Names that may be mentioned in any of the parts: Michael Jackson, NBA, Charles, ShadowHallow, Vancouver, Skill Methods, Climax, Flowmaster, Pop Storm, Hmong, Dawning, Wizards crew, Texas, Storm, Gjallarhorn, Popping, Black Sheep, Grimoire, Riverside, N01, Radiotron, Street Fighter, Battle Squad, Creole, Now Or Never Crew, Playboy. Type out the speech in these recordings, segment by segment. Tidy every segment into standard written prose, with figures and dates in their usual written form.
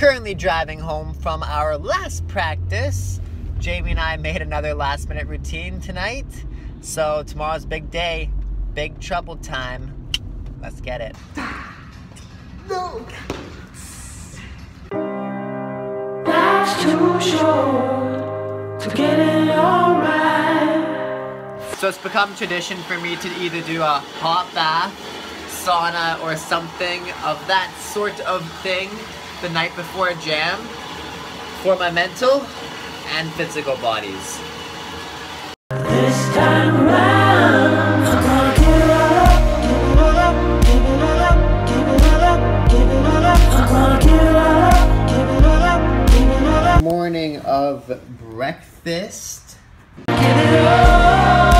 Currently driving home from our last practice. Jamie and I made another last minute routine tonight. So tomorrow's big day, Big Trouble time. Let's get it. No. Life's too short to get it all right. So it's become tradition for me to either do a hot bath, sauna, or something of that sort of thing the night before a jam for my mental and physical bodies. This time around, I'm gonna give it all up, give it all up, give it all up, give it all up, give it all up, I'm gonna give it all up, give it all up, give it all up. Morning of breakfast. Give it all up.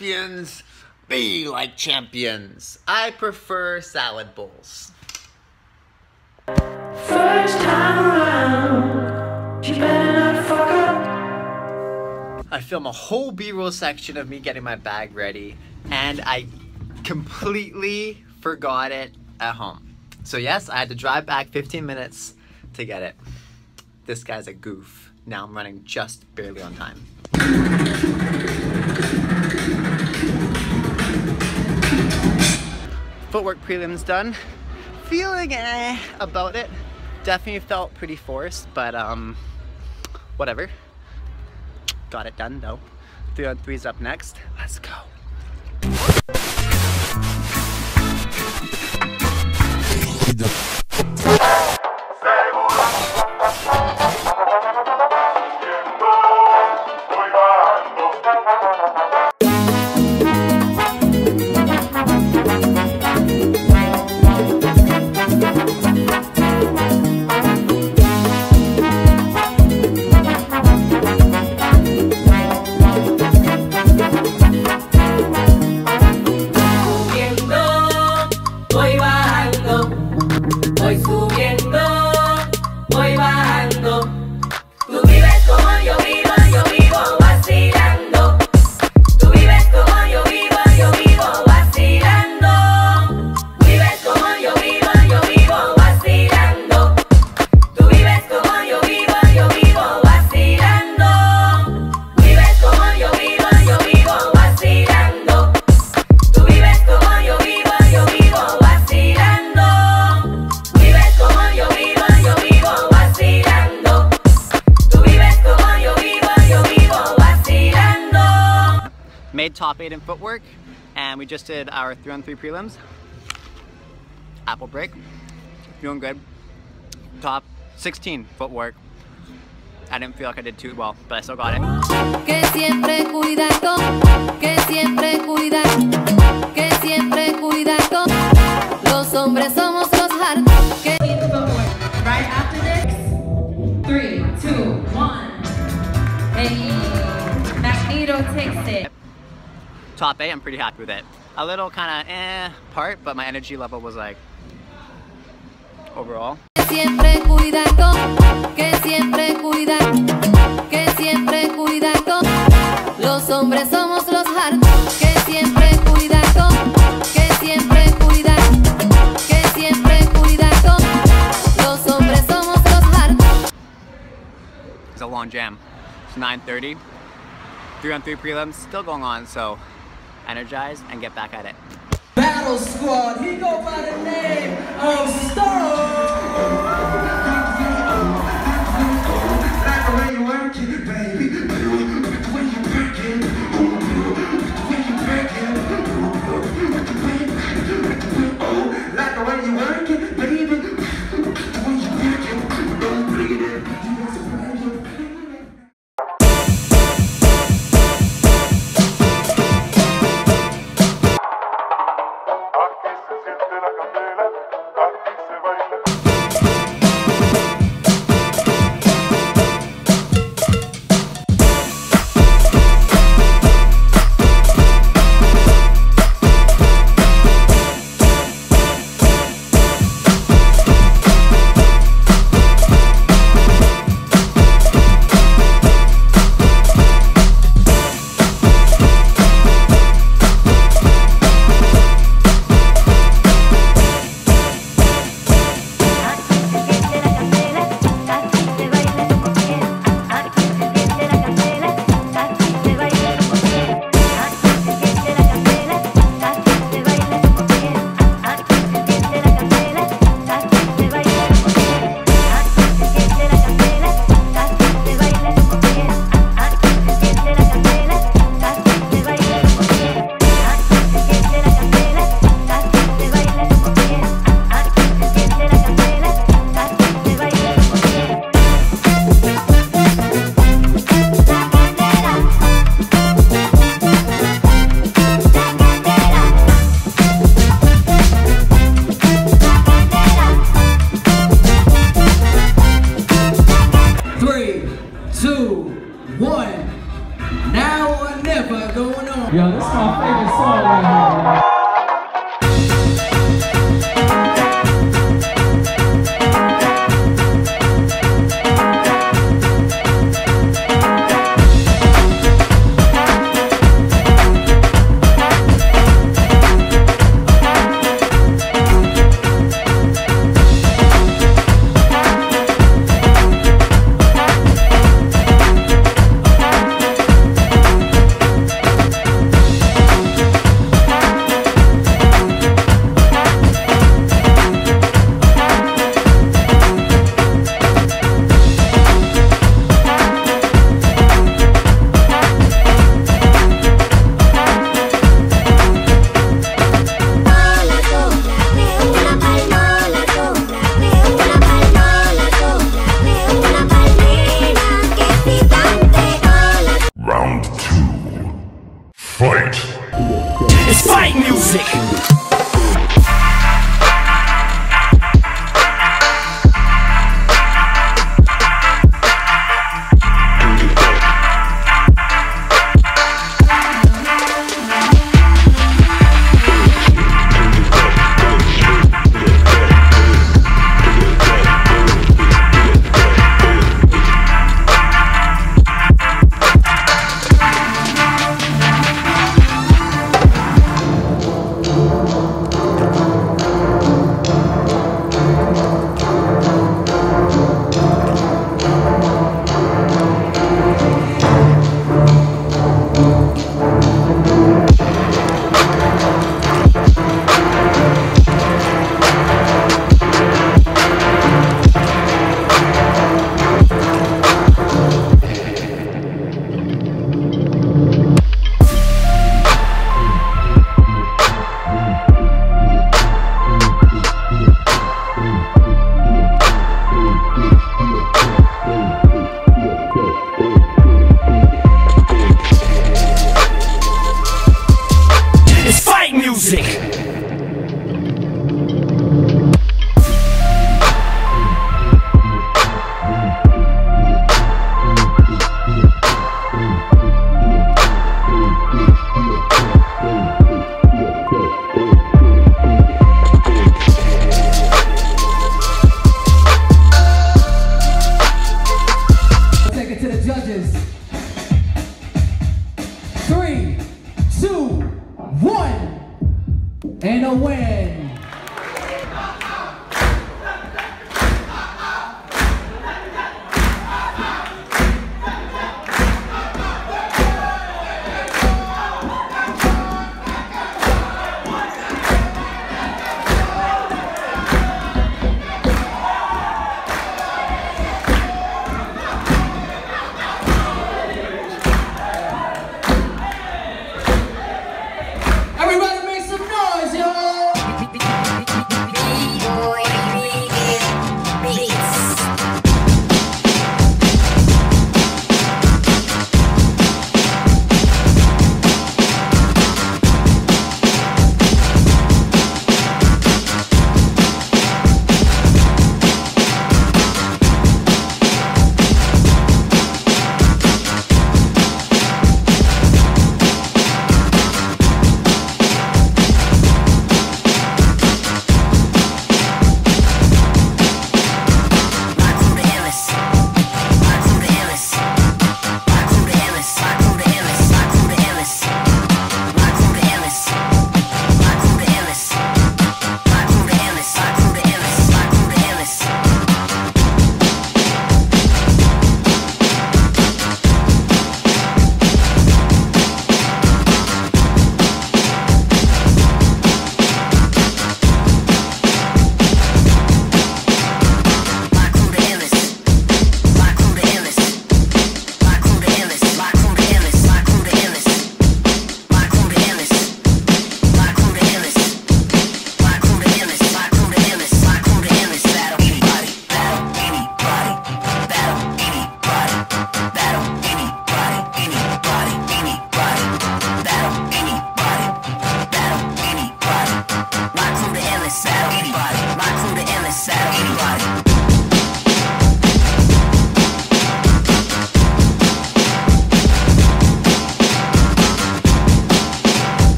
Champions, be like champions. I prefer salad bowls. First time around, you better not fuck up. I film a whole B-roll section of me getting my bag ready, and I completely forgot it at home. So yes, I had to drive back 15 minutes to get it. This guy's a goof. Now I'm running just barely on time. Footwork prelims done. Feeling about it. Definitely felt pretty forced, but whatever. Got it done though. 3-on-3's up next. Let's go. Top 8 in footwork, and we just did our 3-on-3 prelims. Apple break, doing good. Top 16 footwork. I didn't feel like I did too well, but I still got it. Right after this, 3, 2, 1. Hey, Magneto takes it. Top 8, I'm pretty happy with it. A little kind of part, but my energy level was like overall. It's a long jam. It's 9:30. 3-on-3 prelims still going on, so energize and get back at it. Battle Squad, he go by the name of Storm. Yo, this is my favorite song right here.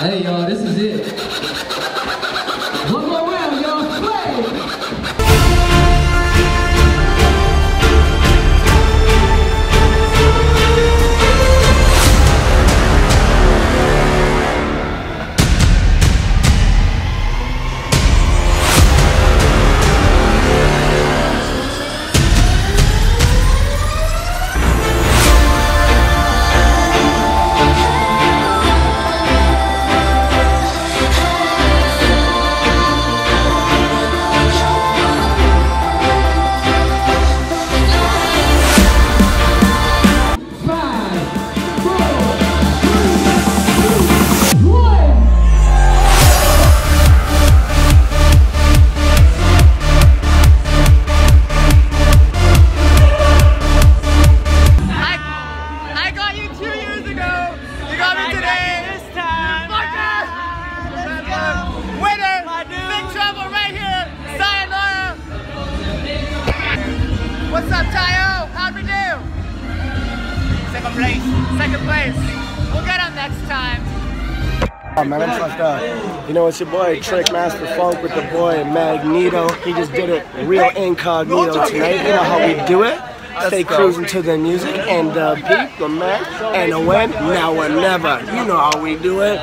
Hey y'all, this is it. One more round, y'all. Man, I'm fucked up. You know, it's your boy Trickmaster Funk with the boy Magneto. He just did it real incognito tonight. You know how we do it. Stay cruising to the music and the beat, the man, and the when, now or never. You know how we do it.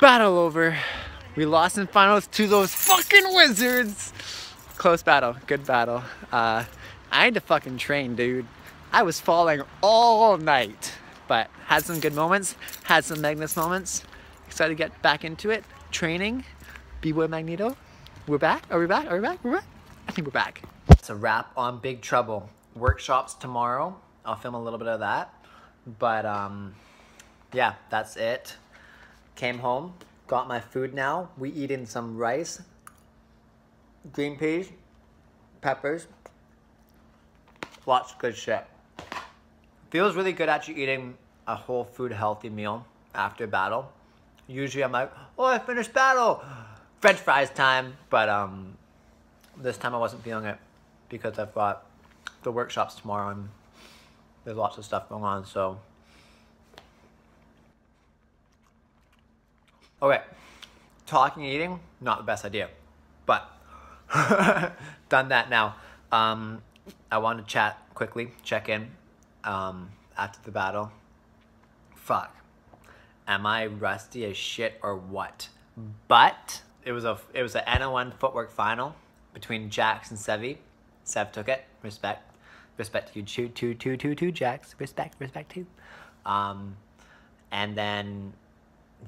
Battle over. We lost in finals to those fucking wizards. Close battle. Good battle. I had to fucking train, dude. I was falling all night. But had some good moments, had some Magnus moments. Excited to get back into it. Training, B-Boy Magneto. We're back, are we back, are we back, we're back? I think we're back. It's a wrap on Big Trouble. Workshops tomorrow. I'll film a little bit of that. But yeah, that's it. Came home, got my food now. We eating some rice, green peas, peppers. Lots of good shit. Feels really good actually eating a whole food healthy meal after battle. Usually I'm like, oh, I finished battle, french fries time. But this time I wasn't feeling it because I've got the workshops tomorrow and there's lots of stuff going on, so. Okay, talking and eating, not the best idea, but done that now. I want to chat quickly, check in after the battle. Fuck, am I rusty as shit or what? But it was an N01 footwork final between Jax and Seve. Seve took it. Respect to you, two Jax. Respect to. And then,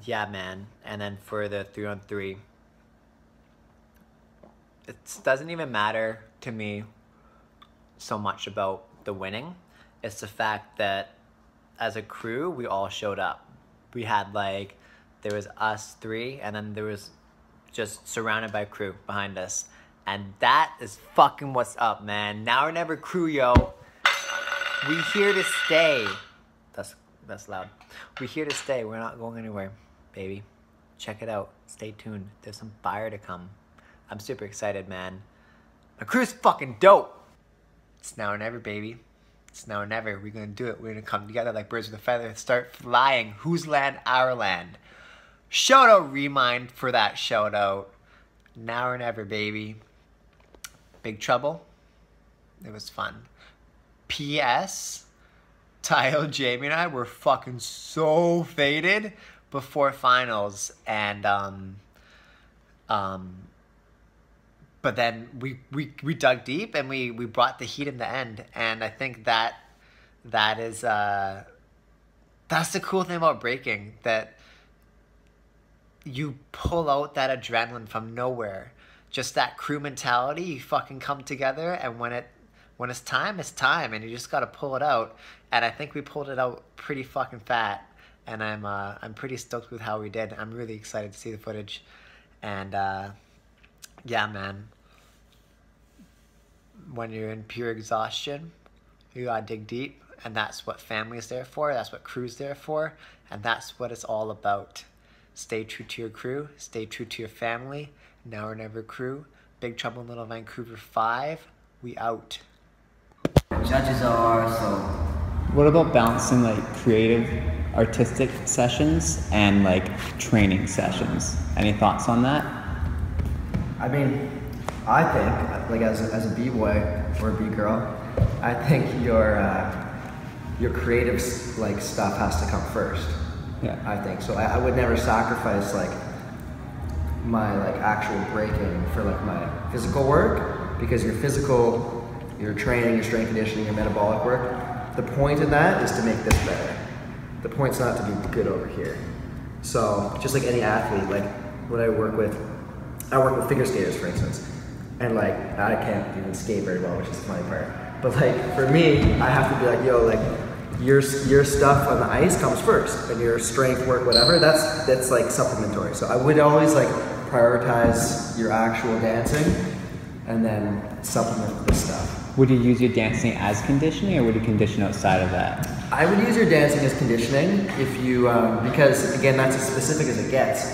yeah, man. And then for the 3-on-3, it doesn't even matter to me so much about the winning. It's the fact that as a crew, we all showed up. We had like, there was us three, and then there was just surrounded by crew behind us. And that is fucking what's up, man. Now or never crew, yo. We here to stay. That's loud. We here to stay. We're not going anywhere, baby. Check it out. Stay tuned. There's some fire to come. I'm super excited, man. My crew's fucking dope. It's now or never, baby. It's now or never. We're gonna do it. We're gonna come together like birds with a feather and start flying. Whose land? Our land. Shout out Remind for that shout out. Now or never, baby. Big Trouble. It was fun. P.S. Tyo, Jamie, and I were fucking so faded before finals, and but then we dug deep and we brought the heat in the end. And I think that is, that's the cool thing about breaking, that you pull out that adrenaline from nowhere. Just that crew mentality, you fucking come together, and when it's time, it's time, and you just gotta pull it out. And I think we pulled it out pretty fucking fat. And I'm pretty stoked with how we did. I'm really excited to see the footage. And yeah, man. When you're in pure exhaustion, you gotta dig deep, and that's what family's there for, that's what crew's there for, and that's what it's all about. Stay true to your crew, stay true to your family. Now or never crew. Big Trouble in Little Vancouver 5, we out. Judges are, so What about balancing like creative, artistic sessions and like training sessions? Any thoughts on that? I mean, I think like as a b-boy or a b-girl, I think your creative like stuff has to come first. Yeah, I think so. I would never sacrifice like my like actual breaking for like my physical work, because your physical, your training, your strength conditioning, your metabolic work, the point of that is to make this better. The point's not to be good over here. So just like any athlete, like what I work with figure skaters, for instance, and like I can't even skate very well, which is the funny part. But like for me, I have to be like, yo, like your stuff on the ice comes first, and your strength work, whatever, that's like supplementary. So I would always like prioritize your actual dancing and then supplement this stuff. Would you use your dancing as conditioning, or would you condition outside of that? I would use your dancing as conditioning if you, because again, that's as specific as it gets,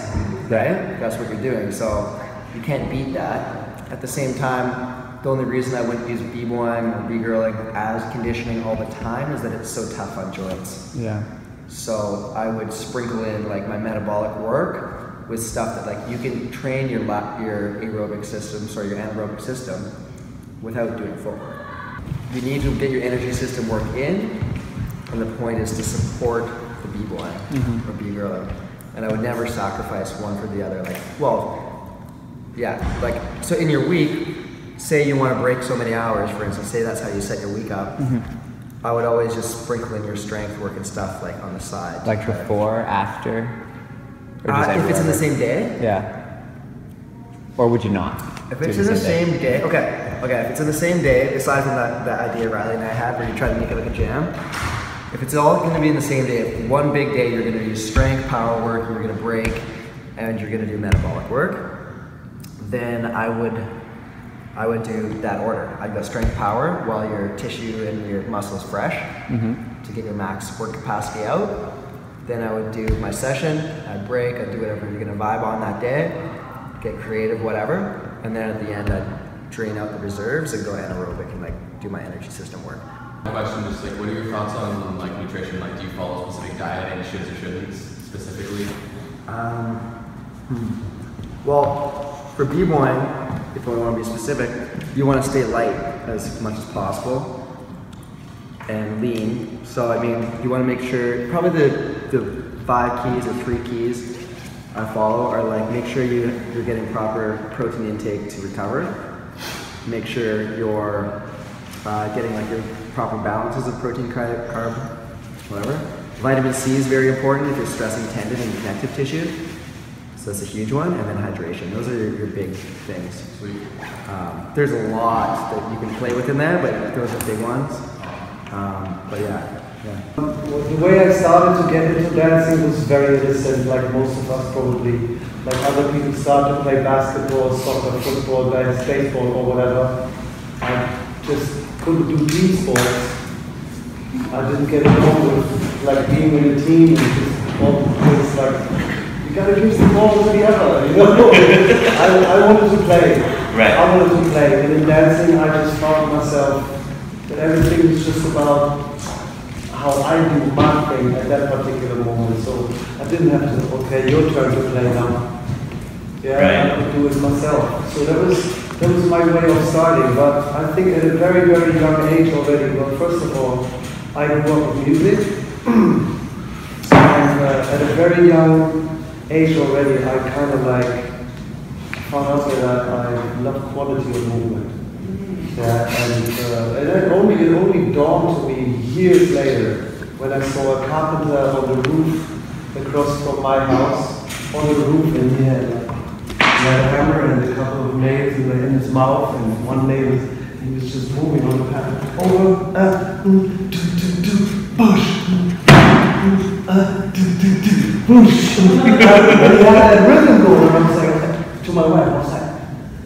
right? That's what you're doing, so you can't beat that. At the same time, the only reason I wouldn't use b-boying or b-girling as conditioning all the time is that it's so tough on joints. Yeah. So I would sprinkle in like my metabolic work with stuff that like you can train your aerobic system, sorry, your anaerobic system without doing full work. You need to get your energy system work in, and the point is to support the b-boying or b-girling. And I would never sacrifice one for the other. Like, well, yeah, like, so in your week, say you want to break so many hours, for instance, say that's how you set your week up, I would always just sprinkle in your strength work and stuff like on the side. Like before, after? Or if it's in the same day? Yeah. Or would you not? If it's in the same day, okay, if it's in the same day, aside from that idea Riley and I had where you try to make it like a jam, if it's all going to be in the same day, if one big day you're going to use strength, power work, you're going to break, and you're going to do metabolic work, then I would do that order. I'd go strength power while your tissue and your muscle's fresh to get your max work capacity out. Then I would do my session, I'd break, I'd do whatever you're gonna vibe on that day, get creative, whatever. And then at the end, I'd drain out the reserves and go anaerobic and like do my energy system work. My question is like, what are your thoughts on like nutrition? Like, do you follow a specific diet, any shoulds or shouldn'ts specifically? Well, for b-boying, if we want to be specific, you want to stay light as much as possible and lean. So I mean, you want to make sure, probably the 5 keys or 3 keys I follow are like, make sure you're getting proper protein intake to recover. Make sure you're getting like your proper balances of protein, carb, whatever. Vitamin C is very important if you're stressing tendon and connective tissue. So that's a huge one, and then hydration. Those are your big things. Sweet. There's a lot that you can play with in there, but those are big ones. But yeah. Well, the way I started to get into dancing was very innocent, like most of us probably. Like other people start to play basketball, soccer, football, dance, baseball, or whatever. I just couldn't do team sports. I didn't get along with like being in a team and just all this like. You gotta use the ball to the other, you know? I wanted to play. Right. I wanted to play. And in dancing, I just found myself that everything was just about how I do my thing at that particular moment. So I didn't have to, okay, your turn to play now. Yeah, right. I could do it myself. So that was my way of starting. But I think at a very, very young age already, well, first of all, I grew up with music. And at a very young age already, I kind of like found out that I love quality of movement. Yeah, and it only dawned to me years later when I saw a carpenter on the roof across from my house, on the roof, and he had a hammer and a couple of nails in his mouth, and one nail he was just moving on the path. Over, and he had that rhythm going, and I was like, to my wife, I was like,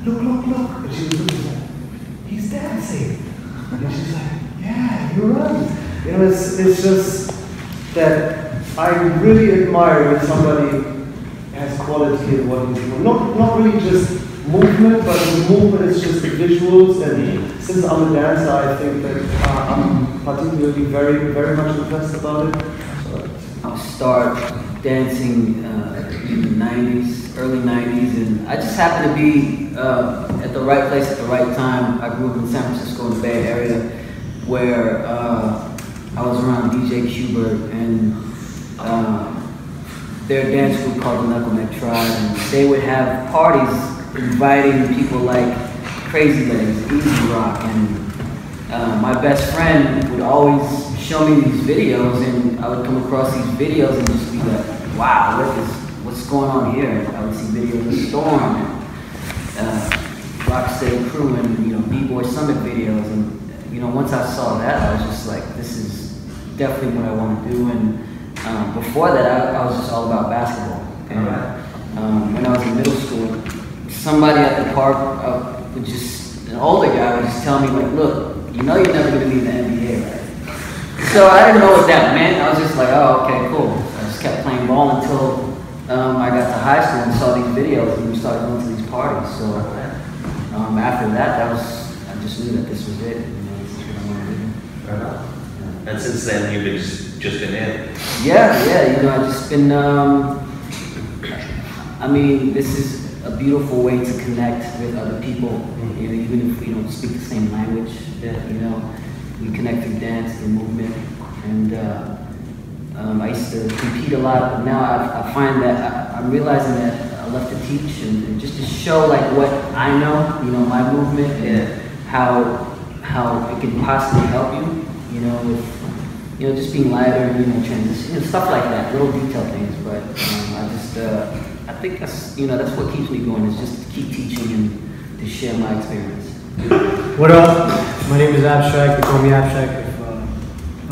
look. And she was looking like, he's dancing. And she's like, yeah, you're right. You know, it's just that I really admire when somebody has quality in what he's doing. Not really just movement, but the movement is just the visuals. And since I'm a dancer, I think that I'm particularly very, very much impressed about it. I'll start dancing in the 90s, early 90s, and I just happened to be at the right place at the right time. I grew up in San Francisco in the Bay Area, where I was around DJ Schubert and their dance group called the Knucklehead Tribe, and they would have parties inviting people like Crazy Legs, Easy Rock, and my best friend would always show me these videos, and I would come across these videos and just be like, wow, what's going on here? And I would see videos of Storm and Rocksteady Crew and, you know, B-Boy Summit videos, and, you know, once I saw that, I was just like, this is definitely what I want to do. And before that, I was just all about basketball. And when I was in middle school, somebody at the park would just, an older guy would just tell me, like, look, you know you're never going to be in the NBA, right? So I didn't know what that meant. I was just like, oh, okay, cool. I just kept playing ball until I got to high school and saw these videos and we started going to these parties. So after that, I just knew that this was it. You know, this is what I wanted to do. Fair enough. Yeah. And since then, you've been just been in. Yeah. You know, I've just been. I mean, this is a beautiful way to connect with other people, you know, even if we don't speak the same language. Yeah. You know. We connect through dance, through movement, and I used to compete a lot, but now I find that I'm realizing that I love to teach and just to show like what I know, you know, my movement and how it can possibly help you, you know, with, you know, just being lighter and, you know, transition and stuff like that, little detail things. But I think that's, you know, that's what keeps me going, is just to keep teaching and to share my experience. What up? My name is Abstract. They call me Abstract. I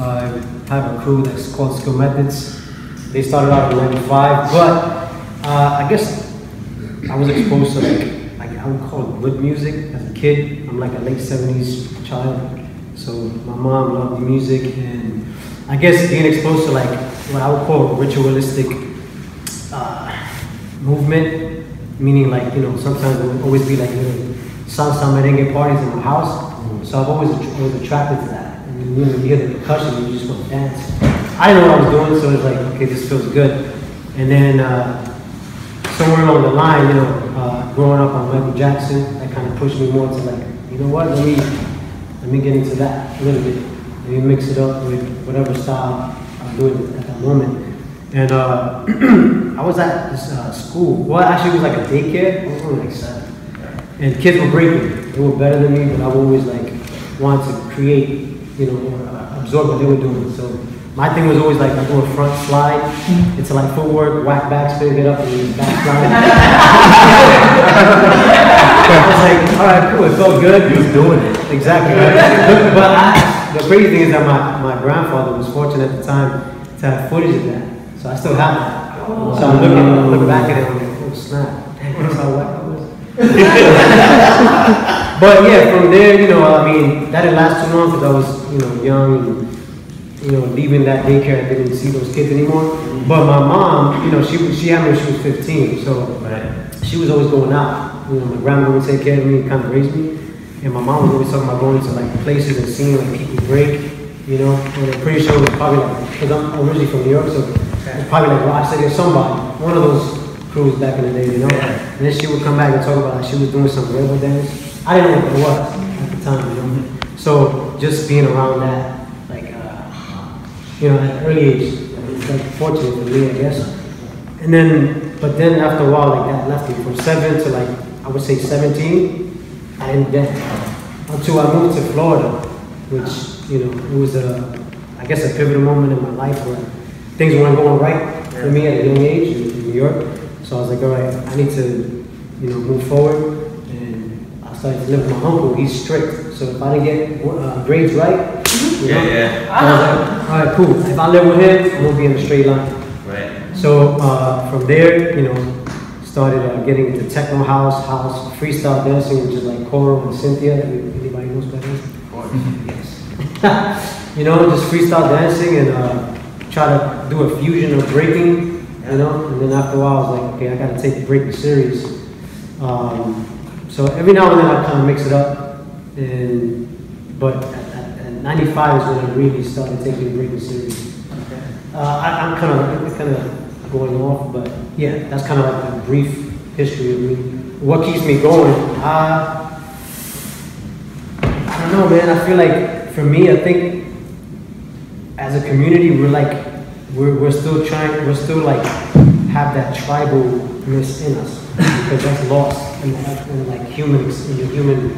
have a crew that's called Skill Methods. They started out in 95, but I guess I was exposed to, like, I would call it good music as a kid. I'm like a late 70s child, so my mom loved music, and I guess being exposed to like what I would call ritualistic movement, meaning like, you know, sometimes it would always be like, you know, salsa merengue parties in my house, so I've always attracted to that. And when you hear the percussion, you just want to dance. I know what I was doing, so it's like, okay, this feels good. And then somewhere along the line, you know, growing up on Michael Jackson, that kind of pushed me more to like, you know what, let me get into that a little bit. Let me mix it up with whatever style I'm doing at that moment. And I was at this school. Well, actually, it was like a daycare. I was really excited. And kids were breaking. They were better than me, but I've always like wanted to create, you know, or absorb what they were doing. So my thing was always like, I do a front slide into like footwork, whack back, spin it up, and then back slide. I was like, all right, cool, it felt good. You was doing it. Exactly. Right? But the crazy thing is that my grandfather was fortunate at the time to have footage of that. So I still have that. Oh. So I'm looking back at it, I'm like, oh snap, that's how whack I was. But yeah, from there, you know, I mean, that didn't last too long because I was, you know, young and, you know, leaving that daycare, I didn't see those kids anymore. But my mom, you know, she had me when she was 15, so she was always going out. You know, my grandma would take care of me, kind of raised me, and my mom was always talking about going to like places and seeing like people break, you know. And I'm pretty sure it was probably like, because I'm originally from New York, so it was probably like Rocksteady or somebody, one of those crews back in the day, you know? Yeah. And then she would come back and talk about how she was doing some rebel dance. I didn't know what it was at the time, you know? So just being around that, like, you know, at an early age, it's like fortunate for me, I guess. And then, but then after a while, like that left me. From 7 to like, I would say 17, I didn't dance. Until I moved to Florida, which, you know, it was a, I guess a pivotal moment in my life where things weren't going right for me at a young age in New York. So I was like, all right, I need to, you know, move forward. And I started to live with my uncle. He's strict. So if I didn't get grades right, you know, I was like, all right, cool. If I live with him, I'm gonna be in a straight line. Right. So from there, you know, started getting into techno house, freestyle dancing, which is like Coro and Cynthia. Anybody knows about this? Of course. Yes. You know, just freestyle dancing and try to do a fusion of breaking. You know, and then after a while I was like, okay, I gotta take the breaking serious. So every now and then I kind of mix it up, and but 95 is when I really started taking breaking serious. Okay. I'm kind of going off, but yeah, that's kind of like the brief history of me. What keeps me going? I don't know, man. I feel like for me, I think as a community, we're still have that tribalness in us because that's lost in like humans in the human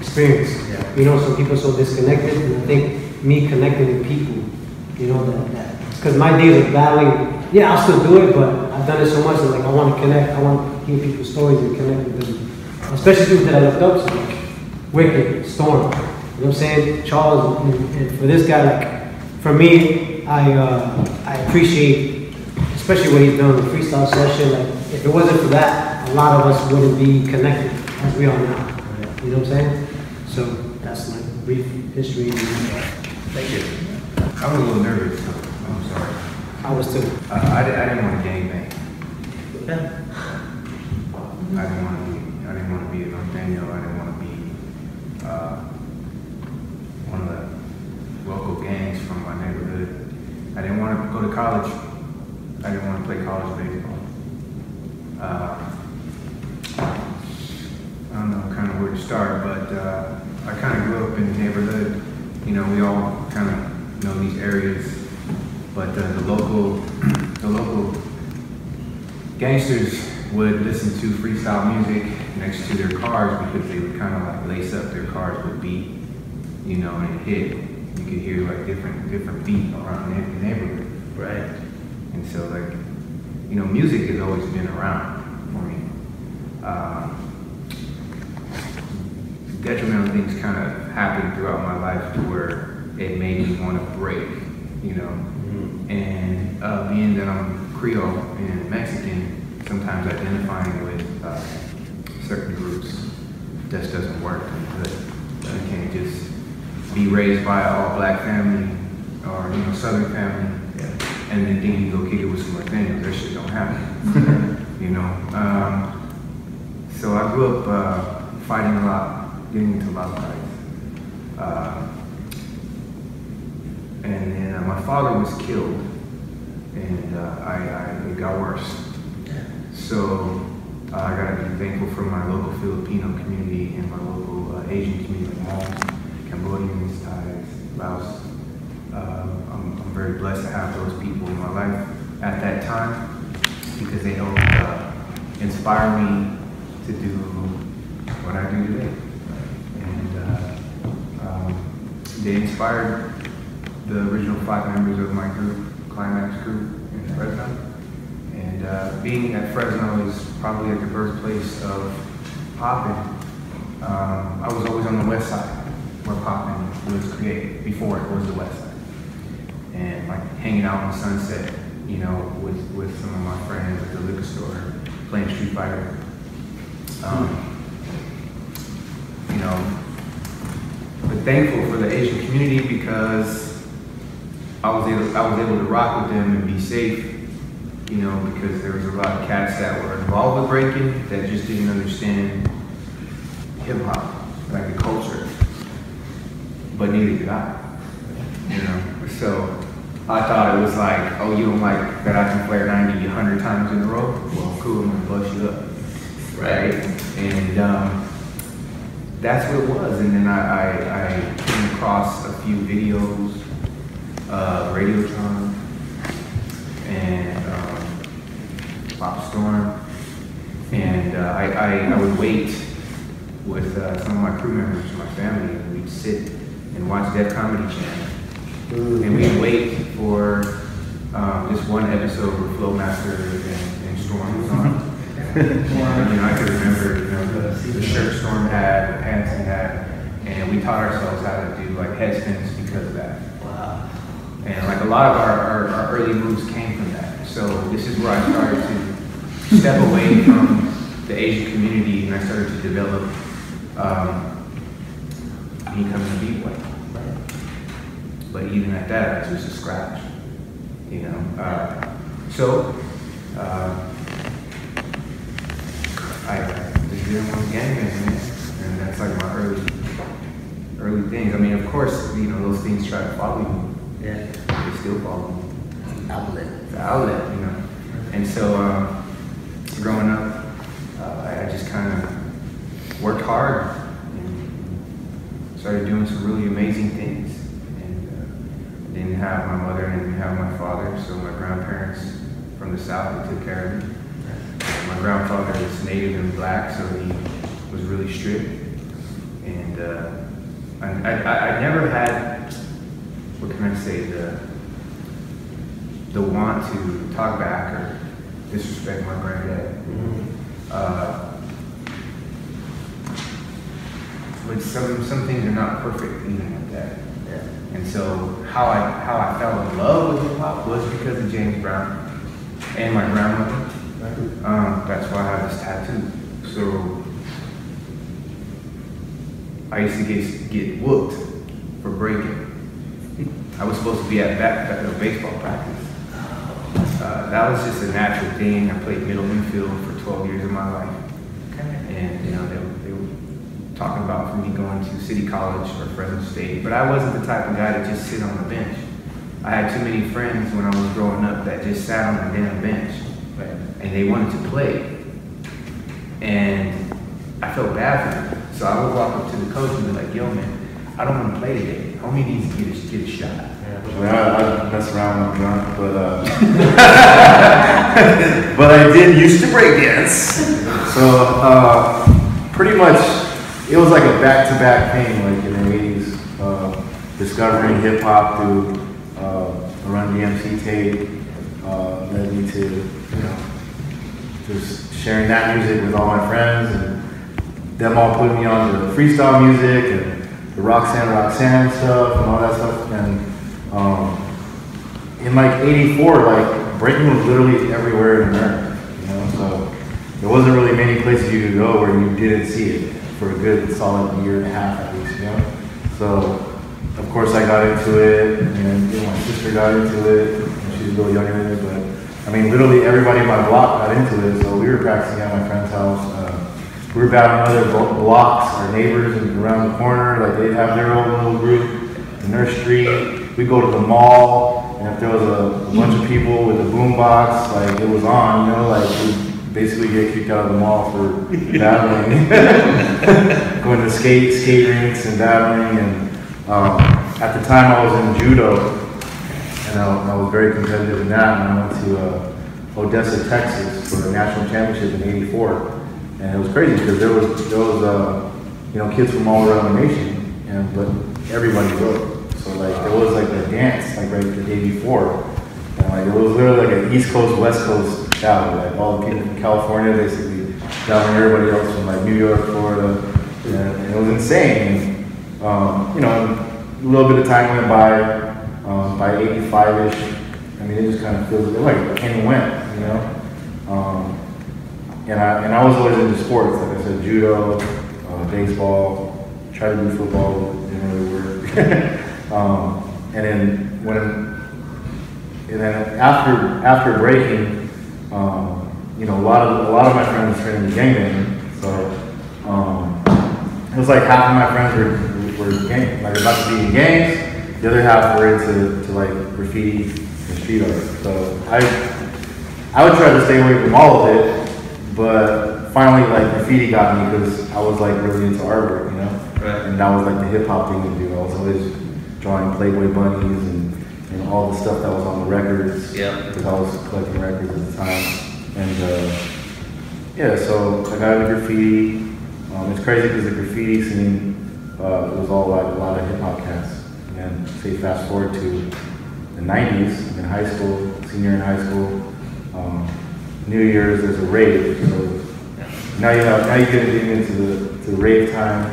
experience. Yeah. You know, some people are so disconnected, and I think me connecting with people, you know, that because my days of battling, yeah, I'll still do it, but I've done it so much that like I want to connect, I want to hear people's stories and connect with them, especially people that I looked up to, like Wicked, Storm, you know what I'm saying, Charles, and for this guy, like for me, I appreciate, especially when he's done the freestyle session. Like if it wasn't for that, a lot of us wouldn't be connected as we are now. You know what I'm saying? So that's my brief history. Thank you. I was a little nervous. I'm sorry. I was too. I didn't want to gangbang. Yeah. I didn't want to be an Nathaniel. I didn't want to be one of the local gangs from my neighborhood. I didn't want to go to college. I didn't want to play college baseball. I don't know kind of where to start, but I kind of grew up in the neighborhood. You know, we all kind of know these areas, but the local gangsters would listen to freestyle music next to their cars because they would kind of like lace up their cars with beat, you know, and it hit. You could hear like different beat around the neighborhood. Right. And so like, you know, music has always been around for me. Detrimental things kind of happened throughout my life to where it made me want to break, you know. Mm-hmm. And being that I'm Creole and Mexican, sometimes identifying with certain groups just doesn't work. You can't just be raised by an all-black family or, you know, Southern family, yeah, and then think you go kick it with some Latinos. That shit don't happen, you know. So I grew up fighting a lot, getting into a lot of fights. And then my father was killed, and it got worse. Yeah. So I gotta be thankful for my local Filipino community and my local Asian community, Hmong, Cambodians, Thais, Laos. I'm very blessed to have those people in my life at that time because they helped inspire me to do what I do today. They inspired the original 5 members of my group, Climax Group in Fresno. And being at Fresno is probably at the birthplace of Popping. I was always on the west side where Popping was created, before it was the west side. And like hanging out on Sunset, you know, with some of my friends at the liquor store, playing Street Fighter. You know, but thankful for the Asian community because I was able to rock with them and be safe, you know, because there was a lot of cats that were involved with breaking that just didn't understand hip hop, like the culture, but neither did I, you know. So I thought it was like, oh, you don't like that I can flare 90 100 times in a row? Well, cool, I'm gonna bust you up, right? And that's what it was. And then I came across a few videos, Radiotron and Pop Storm, and I would wait with some of my crew members and my family, and we'd sit and watch that Comedy Channel. Ooh. And we'd wait for this one episode where Flowmaster and Storm was on. You know, I could remember, you know, the shirt Storm had, the pants he had, and we taught ourselves how to do like headspins because of that. Wow. And like a lot of our early moves came from that. So this is where I started to step away from the Asian community, and I started to develop becoming a B-Boy. But even at that, it was just a scratch, you know. I just didn't want to gangbang, and that's like my early early things. I mean, of course, you know, those things try to follow you. Yeah. They still follow me. The outlet, you know. And so, growing up, I just kind of worked hard and started doing some really amazing things. And I didn't have my mother and I didn't have my father, so my grandparents from the South, they took care of me. My grandfather was Native and black, so he was really strict. And I never had, what can I say, the want to talk back or disrespect my granddad. Mm-hmm. But some things are not perfect, even like that. Yeah. And so how I fell in love with hip hop was because of James Brown and my grandmother. That's why I have this tattoo. So I used to get whooped for breaking. I was supposed to be at baseball practice. That was just a natural thing. I played middle infield for 12 years of my life. Okay. And you know, they were talking about for me going to City College or Fresno State, but I wasn't the type of guy to just sit on the bench. I had too many friends when I was growing up that just sat on the damn bench. Right. And they wanted to play. And I felt bad for them. So I would walk up to the coach and be like, yo man, I don't want to play today. Homie needs to get a shot. Yeah, well, I mess around when I'm drunk, but but I did used to break dance. So pretty much it was like a back-to-back thing, like in the 80s, discovering hip-hop through the Run DMC tape led me to, you know, just sharing that music with all my friends, and them all putting me on to freestyle music and the Roxanne stuff and all that stuff. And in like 84, like breaking was literally everywhere in America, you know, so there wasn't really many places you could go where you didn't see it for a good solid year and a half at least, you know. So of course I got into it, and you know, my sister got into it, and she's a little younger than me, but I mean literally everybody in my block got into it. So we were practicing at my friend's house. We were battling other blocks, our neighbors around the corner, like they'd have their own little group in their street. We'd go to the mall, and if there was a bunch of people with a boombox, like it was on, you know, like we'd basically get kicked out of the mall for battling. Going to skate rinks and battling. And at the time I was in judo, and I was very competitive in that, and I went to Odessa, Texas for the national championship in 84. And it was crazy because there was you know, kids from all around the nation, and but everybody wrote. So like there was like a dance like right the day before, and like it was literally like an East Coast West Coast battle. Like all the people from California basically down with everybody else from like New York, Florida, and it was insane. And, you know, a little bit of time went by 85-ish. I mean, it just kind of feels like came and went, you know. And I was always into sports, like I said, judo, baseball, tried to do football, didn't really work. And then after breaking, you know, a lot of my friends trained in gangbang, so it was like half of my friends were gang, like about to be in gangs, the other half were into like graffiti and street art. So I would try to stay away from all of it. But finally, like graffiti got me because I was like really into artwork, you know. Right. And that was like the hip hop thing to do. I was always drawing Playboy bunnies and all the stuff that was on the records. Yeah. Because I was collecting records at the time. And yeah, so I got into graffiti. It's crazy because the graffiti scene was all like a lot of hip hop cats. And say fast forward to the 90s, in high school, senior in high school. New Year's there's a rave, so now you get into the rave time,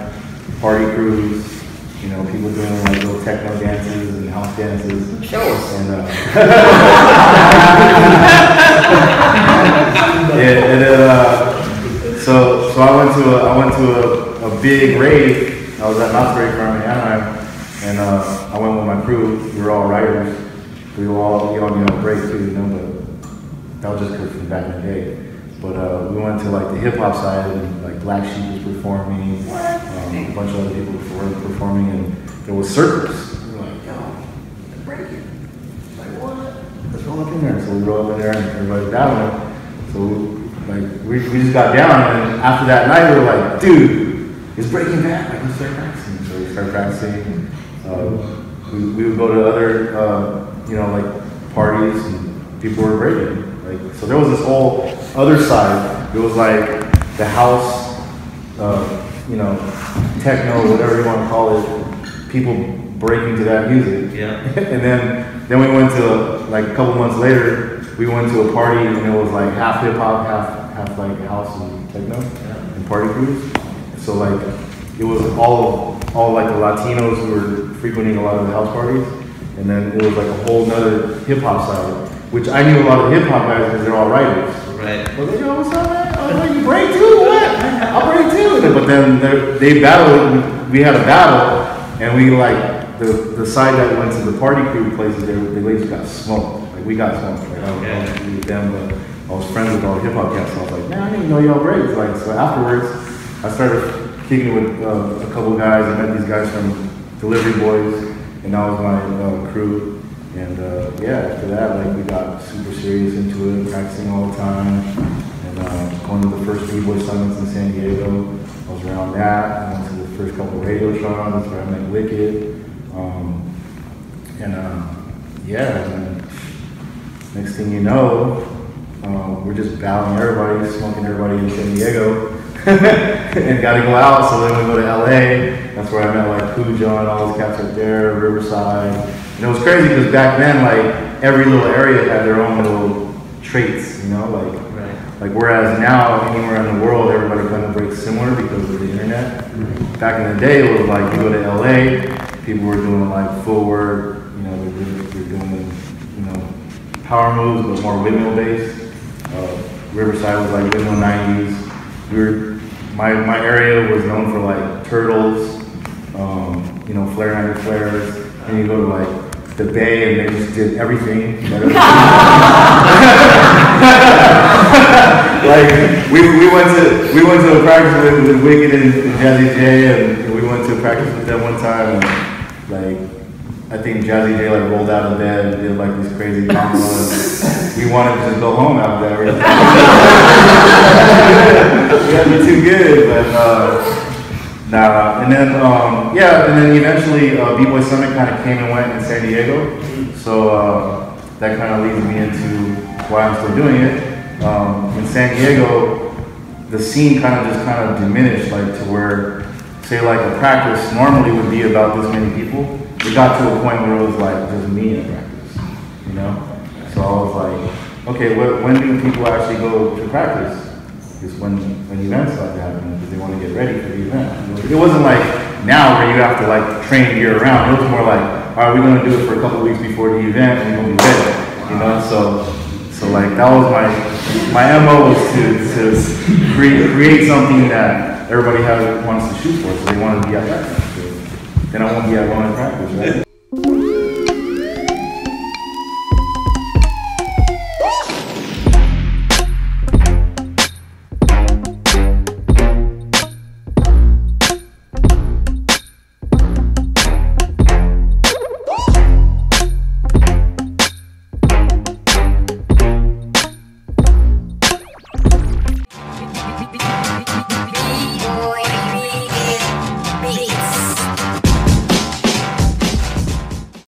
party crews, you know, people doing like little techno dances and house dances. Show us. And so I went to a big rave. I was at an Osprey farm in Anaheim, and I went with my crew. We were all riders. We all you know, break too, you know, but that was just good from back in the day. But we went to like the hip hop side, and like Black Sheep was performing. What? and a bunch of other people were performing, and there was circles. And we were like, yo, they're breaking. Like, what? Let's roll up in there. So we roll up in there, and everybody's down there. So like, we just got down, and after that night, we were like, dude, it's breaking back. Like, let's start practicing. So we started practicing. We would go to other, you know, like parties, and people were breaking. Like, so there was this whole other side. It was like the house, you know, techno, whatever you want to call it, people breaking to that music. Yeah. And then we went to, like, a couple months later, we went to a party, and it was like half hip hop, half like house and techno, yeah, and party groups. So like it was all like the Latinos who were frequenting a lot of the house parties, and then it was like a whole nother hip hop side, which I knew a lot of hip hop guys because they're all writers. Right. Well, they know what's up, man. I was like, you break too? What? I'll break too. But then they battled. We had a battle, and we like the side that went to the party crew places. They ladies got smoked. Like we got smoked. Like I was with them, but I was friends with all the hip hop cats. So I was like, man, I didn't even know y'all breaks. Like so afterwards, I started kicking with a couple guys. I met these guys from Delivery Boys, and that was my crew. And yeah, after that, like we got super serious into it, practicing all the time, and going to the first B-Boy Summits in San Diego. I was around that. I went to the first couple of radio shows. That's where I met Wicked. Yeah, and next thing you know, we're just battling everybody, smoking everybody in San Diego, and got to go out. So then we go to LA. That's where I met like Pooja and all those cats right there, Riverside. And it was crazy because back then, like, every little area had their own little traits, you know? Like, right, like whereas now, anywhere in the world, everybody kind of breaks similar because of the internet. Mm-hmm. Back in the day, it was like, you go to LA, people were doing, like, footwork, you know, they were doing, you know, power moves, but more windmill-based. Riverside was, like, windmill 90s. My area was known for, like, turtles, you know, flares. And you go to, like, the Bay, and they just did everything. Like we went to a practice with Wicked and Jazzy J, and we went to a practice with them one time, and like I think Jazzy J like rolled out of bed and did like these crazy combos. We wanted to just go home after that. We had to be too good, but nah. And then and then eventually B-Boy Summit kind of came and went in San Diego, so that kind of leads me into why I'm still doing it. In San Diego, the scene kind of diminished, like to where, say, like a practice normally would be about this many people. It got to a point where it was like just me in practice, you know. So I was like, okay, when do people actually go to practice? Because when events like that happen, because they want to get ready for the event. It wasn't like now where you have to like train year round. It was more like, all right, we're going to do it for a couple of weeks before the event, and we'll be ready. You know, so like that was my MO was to create something that everybody wants to shoot for. So they want to be at practice. Then I want to be at one in practice, right?